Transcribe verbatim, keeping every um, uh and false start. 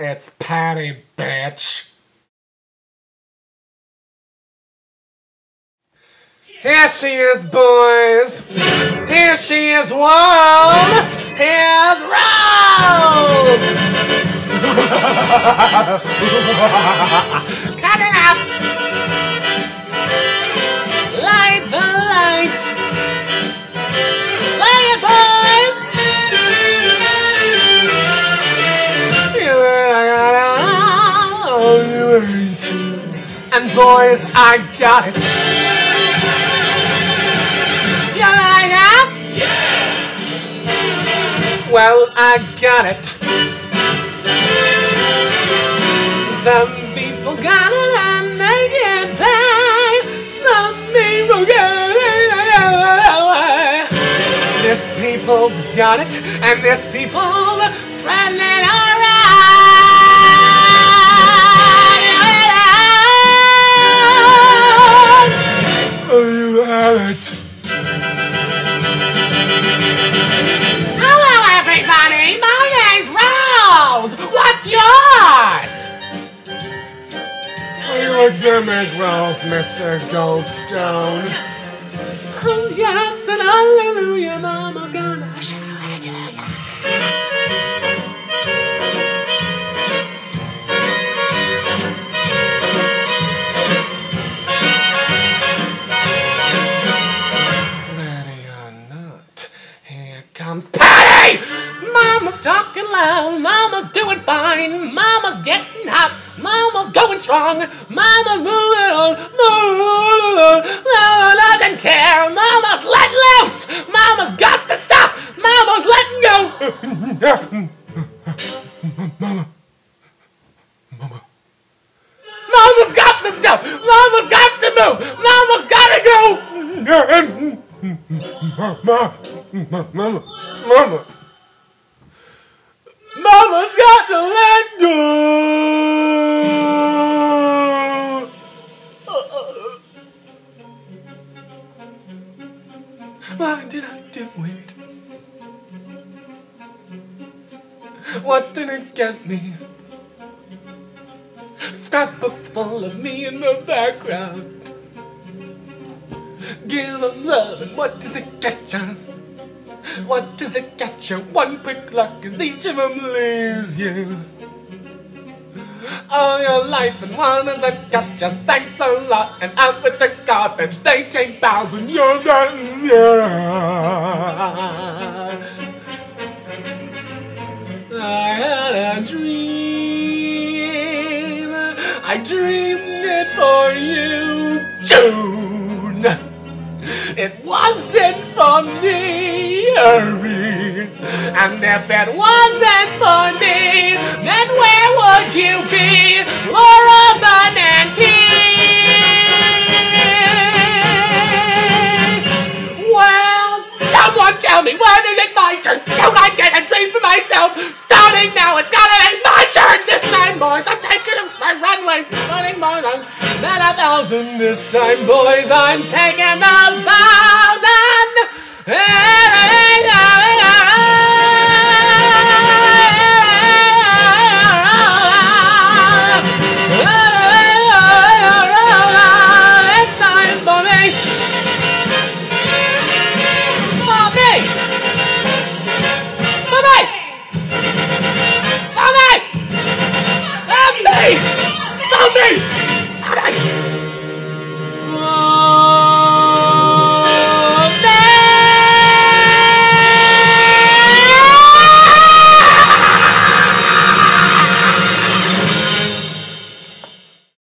It's Patti, bitch. Here she is, boys. Here she is, world. Here's Rose. Cut it up. Light the lights. Play it, boys. And boys, I got it. Well, I got it. Some people got it and they get by. Some people got it. This people's got it, and this people spreading it around. Oh, you have it. You make rolls, Mister Goldstone. Oh, yes, and hallelujah, Mama's gonna show it to you. Ready or not, here comes Patti! Mama's talking loud, Mama's doing fine, Mama's getting hot. Mama's going strong, Mama's moving on, Mama doesn't care, Mama's let loose, Mama's got the stuff, Mama's letting go. Mama, Mama, Mama's got the stuff, Mama's got to move, Mama's gotta go. Mama, Mama, Mama, Mama, Mama's got to let go. Why did I do it? What did it get me? Scrapbooks full of me in the background. Give them love and what does it get ya? What does it get ya? One quick look as each of them leaves you. All your life and one of them got you. Thanks a lot, and out with the garbage. They take bows and you're not yours. I had a dream. I dreamed it for you, June. It wasn't for me, Irby. And if it wasn't for me, then where would you be, Laura Benanti? Well, someone tell me, when is it my turn? Don't I get a dream for myself? Starting now, it's gotta be my turn this time, boys. I'm taking my runway, running more than a thousand this time, boys. I'm taking the thousand.